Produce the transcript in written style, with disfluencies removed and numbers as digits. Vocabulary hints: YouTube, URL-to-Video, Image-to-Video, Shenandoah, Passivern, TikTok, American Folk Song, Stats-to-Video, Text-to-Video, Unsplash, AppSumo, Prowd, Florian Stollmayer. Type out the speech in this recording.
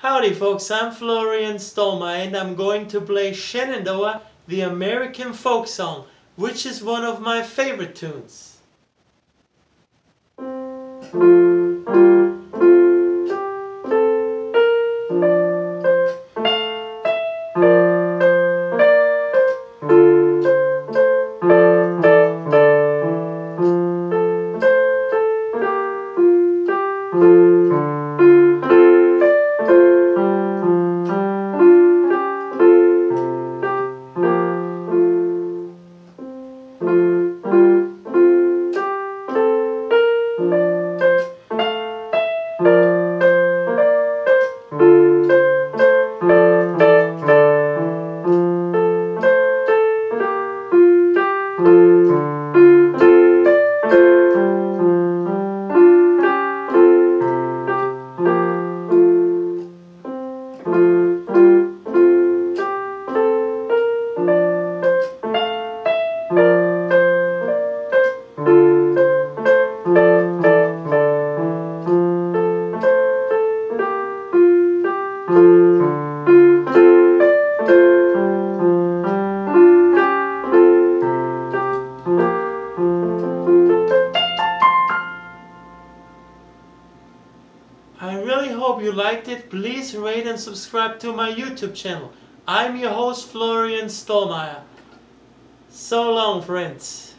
Howdy folks, I'm Florian Stollmayer and I'm going to play Shenandoah, the American folk song, which is one of my favorite tunes. I really hope you liked it. Please rate and subscribe to my YouTube channel. I'm your host, Florian Stollmayer. So long, friends.